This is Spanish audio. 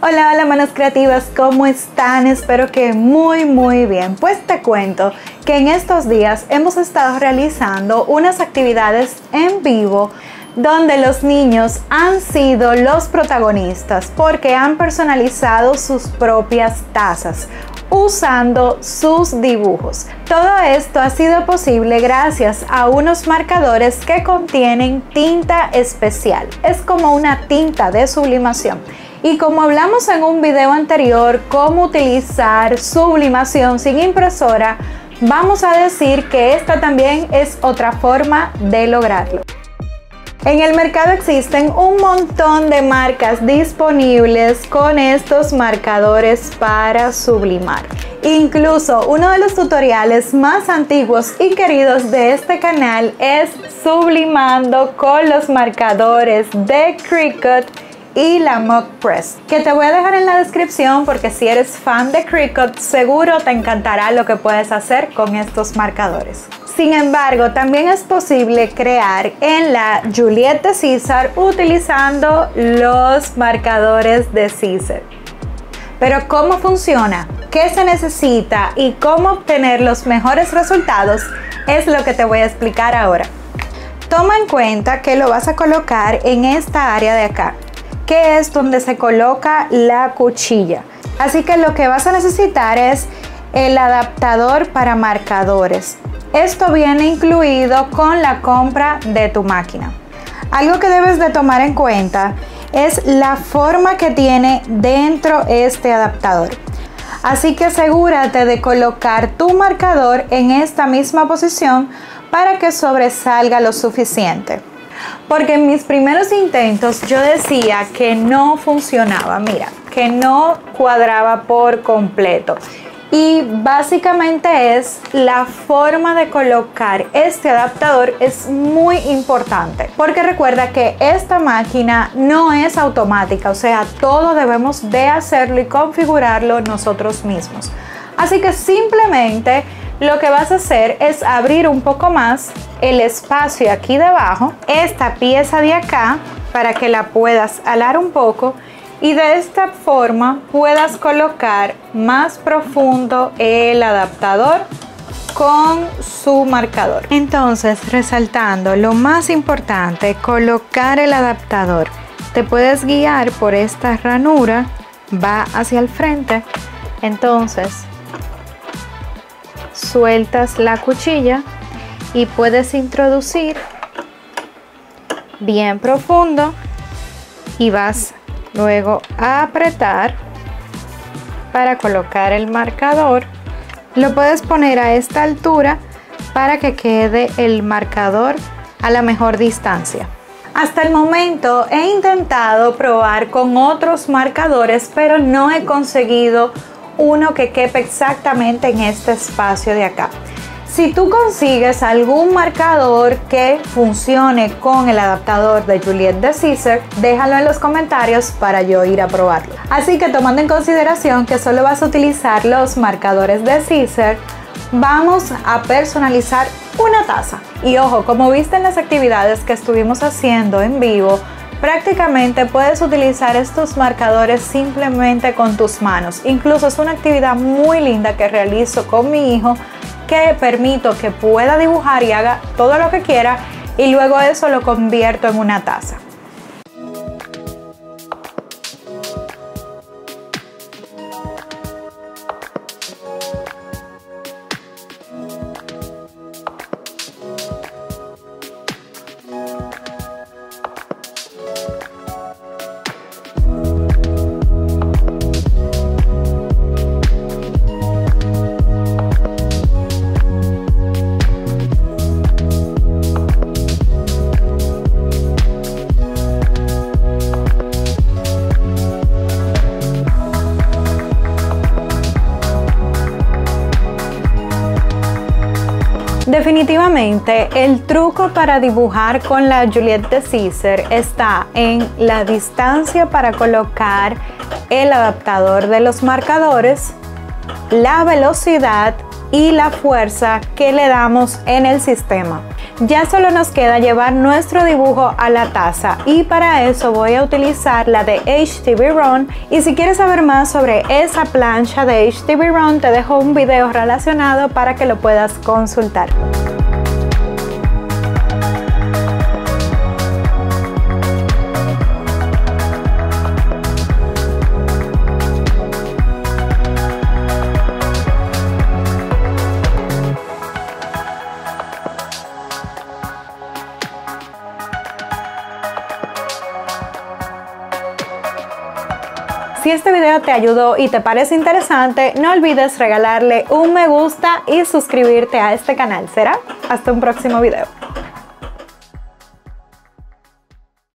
Hola, hola manos creativas, ¿cómo están? Espero que muy muy bien. Pues te cuento que en estos días hemos estado realizando unas actividades en vivo donde los niños han sido los protagonistas porque han personalizado sus propias tazas usando sus dibujos. Todo esto ha sido posible gracias a unos marcadores que contienen tinta especial. Es como una tinta de sublimación. Y como hablamos en un video anterior, cómo utilizar sublimación sin impresora, vamos a decir que esta también es otra forma de lograrlo. En el mercado existen un montón de marcas disponibles con estos marcadores para sublimar. Incluso uno de los tutoriales más antiguos y queridos de este canal es sublimando con los marcadores de Cricut y la Mug Press, que te voy a dejar en la descripción porque si eres fan de Cricut seguro te encantará lo que puedes hacer con estos marcadores. Sin embargo, también es posible crear en la Juliet de Siser utilizando los marcadores de Siser. Pero ¿cómo funciona? ¿Qué se necesita? ¿Y cómo obtener los mejores resultados? Es lo que te voy a explicar ahora. Toma en cuenta que lo vas a colocar en esta área de acá, que es donde se coloca la cuchilla. Así que lo que vas a necesitar es el adaptador para marcadores. Esto viene incluido con la compra de tu máquina. Algo que debes de tomar en cuenta es la forma que tiene dentro este adaptador. Así que asegúrate de colocar tu marcador en esta misma posición para que sobresalga lo suficiente. Porque en mis primeros intentos yo decía que no funcionaba, mira, que no cuadraba por completo. Y básicamente es la forma de colocar este adaptador es muy importante. Porque recuerda que esta máquina no es automática, o sea, todo debemos de hacerlo y configurarlo nosotros mismos. Así que simplemente lo que vas a hacer es abrir un poco más el espacio aquí debajo, esta pieza de acá, para que la puedas alar un poco. Y de esta forma puedas colocar más profundo el adaptador con su marcador. Entonces, resaltando lo más importante, colocar el adaptador. Te puedes guiar por esta ranura, va hacia el frente. Entonces, sueltas la cuchilla y puedes introducir bien profundo y vas luego apretar para colocar el marcador. Lo puedes poner a esta altura para que quede el marcador a la mejor distancia. Hasta el momento he intentado probar con otros marcadores, pero no he conseguido uno que quepa exactamente en este espacio de acá. Si tú consigues algún marcador que funcione con el adaptador de Juliet de Siser, déjalo en los comentarios para yo ir a probarlo. Así que tomando en consideración que solo vas a utilizar los marcadores de Siser, vamos a personalizar una taza. Y ojo, como viste en las actividades que estuvimos haciendo en vivo, prácticamente puedes utilizar estos marcadores simplemente con tus manos. Incluso es una actividad muy linda que realizo con mi hijo, que permito que pueda dibujar y haga todo lo que quiera y luego eso lo convierto en una taza. Definitivamente el truco para dibujar con la Juliet de Siser está en la distancia para colocar el adaptador de los marcadores, la velocidad y la fuerza que le damos en el sistema. Ya solo nos queda llevar nuestro dibujo a la taza y para eso voy a utilizar la de htvront, y si quieres saber más sobre esa plancha de htvront te dejo un video relacionado para que lo puedas consultar. Si este video te ayudó y te parece interesante, no olvides regalarle un me gusta y suscribirte a este canal. ¿Será? Hasta un próximo video.